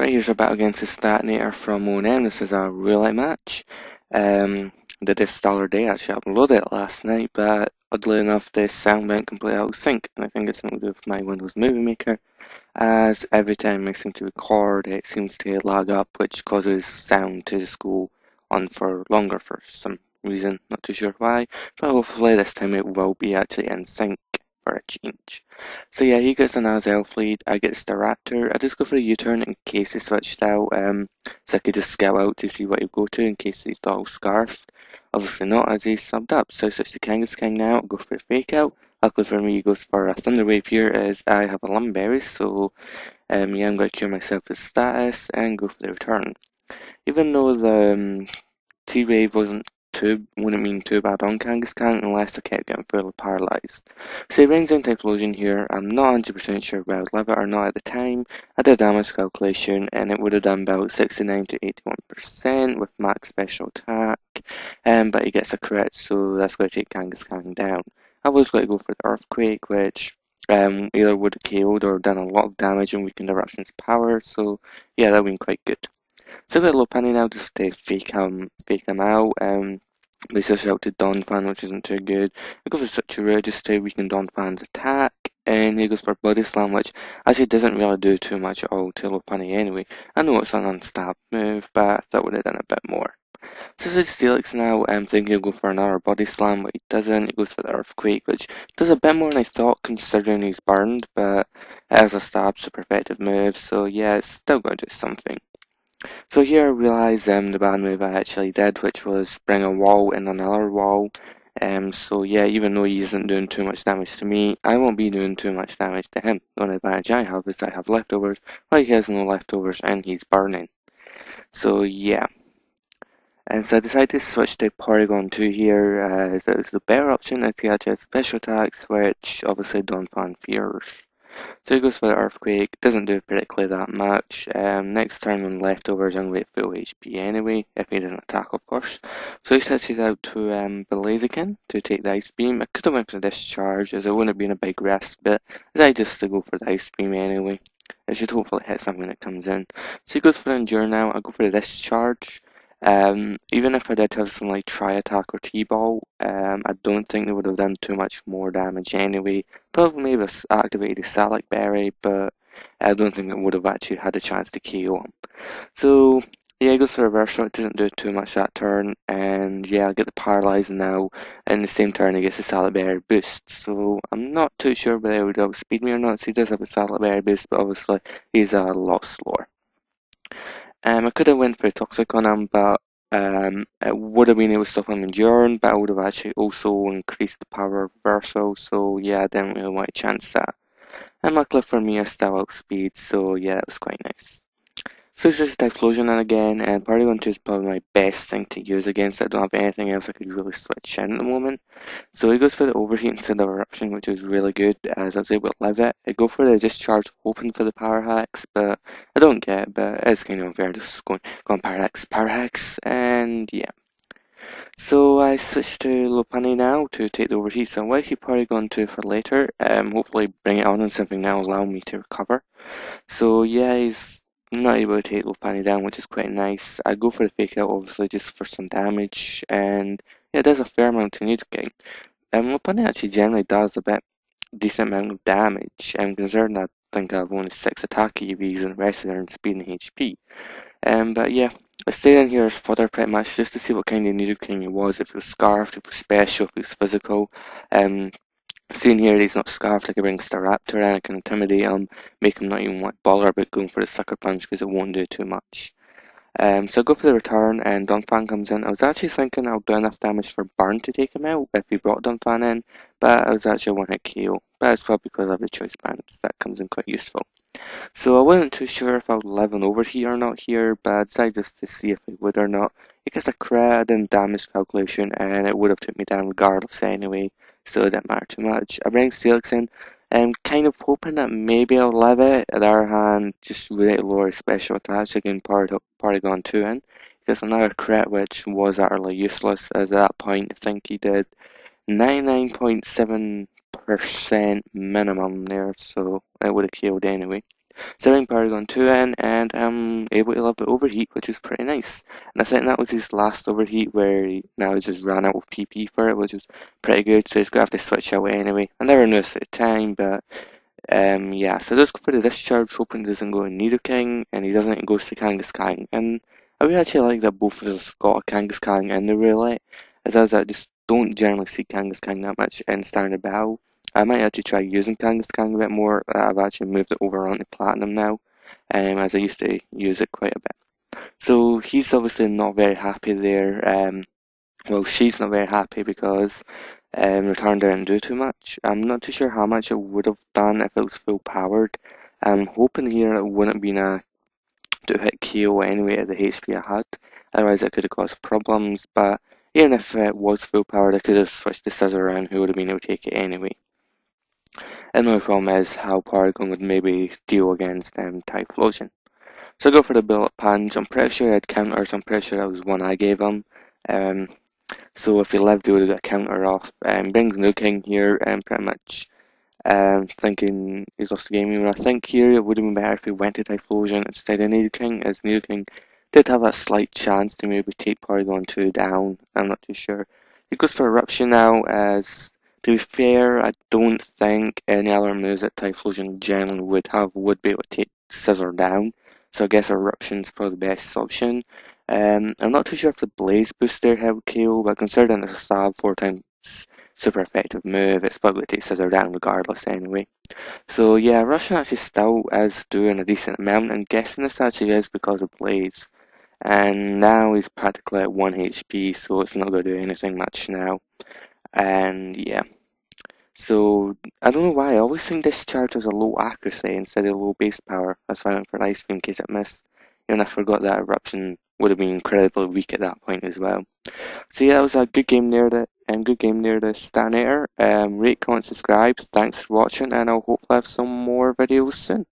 Right, here's our battle against the Stainator from ONM. This is a real-life match. Did this Stellar Day, actually uploaded it last night, but oddly enough this sound went completely out of sync, and I think it's something to do with my Windows Movie Maker, as every time I seem to record it seems to lag up, which causes sound to just go on for longer for some reason, not too sure why, but hopefully this time it will be actually in sync. A change. So yeah, he gets an Azelf lead, I get Staraptor. I just go for a U-turn in case he switched out, so I could just scout out to see what he'd go to in case he thought I was scarfed. Obviously not, as he subbed up, so I switch to Kangaskhan now, go for a fake out. Luckily for me he goes for a Thunder Wave here, as I have a Lumberry, so yeah, I'm going to cure myself with status and go for the return. Even though the T-Wave wouldn't mean too bad on Kangaskhan unless I kept getting fully paralysed. So he brings in Typhlosion here. I'm not 100% sure whether I'd live it or not at the time. I did a damage calculation and it would have done about 69 to 81% with max special attack, but he gets a crit, so that's going to take Kangaskhan down. I was going to go for the Earthquake, which either would have KO'd or done a lot of damage and weakened Eruption's power, so yeah, that would have been quite good. So I've got a Lopunny now just to fake him out. We switch out to Donphan, which isn't too good. I go for Suchiroo just to weaken Donphan's attack, and he goes for Body Slam, which actually doesn't really do too much at all to Lopunny anyway. I know it's an unstab move, but I thought would have done a bit more. So it's Steelix now. I'm thinking he'll go for another Body Slam, but he doesn't. He goes for the Earthquake, which does a bit more than I thought considering he's burned, but it has a stab, super effective move, so yeah, it's still going to do something. So here I realised the bad move I actually did, which was bring a wall in another wall. So yeah, even though he isn't doing too much damage to me, I won't be doing too much damage to him. The only advantage I have is I have leftovers, while he has no leftovers and he's burning. So yeah. And so I decided to switch to Porygon 2 here, as that was the better option if he actually had special attacks, which obviously Donphan fears. So he goes for the Earthquake, doesn't do particularly that much. Next turn when leftovers, I'm going to full HP anyway, if he doesn't attack of course. So he switches out to Blaziken to take the Ice Beam. I could have went for the Discharge as it wouldn't have been a big risk, but I just to go for the Ice Beam anyway. It should hopefully hit something that comes in. So he goes for Endure now, I go for the Discharge. Even if I did have something like Tri-Attack or T-Ball, I don't think they would have done too much more damage anyway. Probably maybe activated the Salak Berry, but I don't think it would have actually had a chance to KO him. So yeah, he goes for a Reverse Shot, doesn't do too much that turn, and yeah, I get the Paralyze now, and the same turn he gets the Salak Berry boost. So I'm not too sure whether it would outspeed me or not, so he does have a Salak Berry boost, but obviously he's a lot slower. I could have went for Toxic on him, but it would have been able to stop him enduring, but I would have actually also increased the power of reversal, so yeah, I didn't really want to chance that. And luckily for me, I still outspeed, so yeah, that was quite nice. So it's just Typhlosion in again, and Porygon 2 is probably my best thing to use against. I don't have anything else I could really switch in at the moment. So he goes for the Overheat instead of Eruption, which is really good, as I was able to live it. I go for the Discharge, hoping for the Power Hacks, but I don't get it, but it's kind of unfair, just going Power Hacks, and yeah. So I switch to Lopunny now to take the Overheat, so I'll keep Porygon 2 for later, hopefully bring it on something that will allow me to recover. So yeah, he's not able to take Lopunny down, which is quite nice. I go for the fake out obviously just for some damage, and yeah, there's a fair amount to need to gain. Lopunny actually generally does a decent amount of damage, and considering I think I have only 6 attack EVs and the rest of their speed and HP. But yeah, I stayed in here as fodder pretty much just to see what kind of needle king he was, if he was scarfed, if he was special, if he was physical. Seeing here he's not scarfed, I can bring Staraptor in, I can intimidate him, make him not even want to bother about going for the Sucker Punch because it won't do too much. So I go for the return and Donphan comes in. I was actually thinking I'll do enough damage for Burn to take him out if he brought Donphan in, but I was actually a one-hit KO. But it's probably because I have the Choice Bands, that comes in quite useful. So I wasn't too sure if I would live an Overheat or not here, but I decided just to see if I would or not. It gets a crit and damage calculation, and it would have took me down regardless anyway, so it didn't matter too much. I bring Steelix in, kind of hoping that maybe I'll live it. On the other hand, just really lower special attacks again, Porygon 2 in. He gets another crit, which was utterly useless, as at that point I think he did 99.7% minimum there, so it would have killed anyway. 7 Paragon 2 in, and I'm able to level Overheat, which is pretty nice. And I think that was his last Overheat where he now just ran out of PP for it, which is pretty good, so he's going to have to switch out anyway. I never noticed at the time, but yeah, so let's go for the Discharge, hoping he doesn't go to Nidoking, and he doesn't go to Kangaskhan. And I would actually like that both of us got a Kangaskhan in the roulette, as I was like, just don't generally see Kangaskhan that much in standard battle. I might actually try using Kangaskhan a bit more. I've actually moved it over onto Platinum now, as I used to use it quite a bit. So he's obviously not very happy there. Well, she's not very happy because Return didn't do too much. I'm not too sure how much it would have done if it was full powered. I'm hoping here it wouldn't have been a hit KO anyway at the HP I had, otherwise it could have caused problems. But even if it was full powered, I could have switched the Scissor around, who would have been able to take it anyway. And the only problem is how Paragon would maybe deal against Typhlosion. So I go for the build up punch. I'm pretty sure I had counters, I'm pretty sure that was one I gave him. So if he lived, he would have got a counter off. Brings Nidoking here, and pretty much thinking he's lost the game. Even I think here it would have been better if he went to Typhlosion instead of Nidoking, as Nidoking did have a slight chance to maybe take Paragon 2 down. I'm not too sure. He goes for Eruption now, as to be fair, I don't think any other moves that Typhlosion generally would have would be able to take Scissor down, so I guess Eruption's probably the best option. I'm not too sure if the Blaze Booster held KO, but considering it's a stab 4 times super effective move, it's probably going to take Scissor down regardless anyway. So yeah, Russian actually still is doing a decent amount. I'm guessing this actually is because of Blaze, and now he's practically at 1 HP, so it's not going to do anything much now. And yeah, so I don't know why I always think Discharge is a low accuracy instead of low base power. That's why I went for Ice Beam in case it missed, and I forgot that Eruption would have been incredibly weak at that point as well. So yeah, that was a good game there, the STAINTONATOR. Rate, comment, subscribe. Thanks for watching, and I'll hopefully have some more videos soon.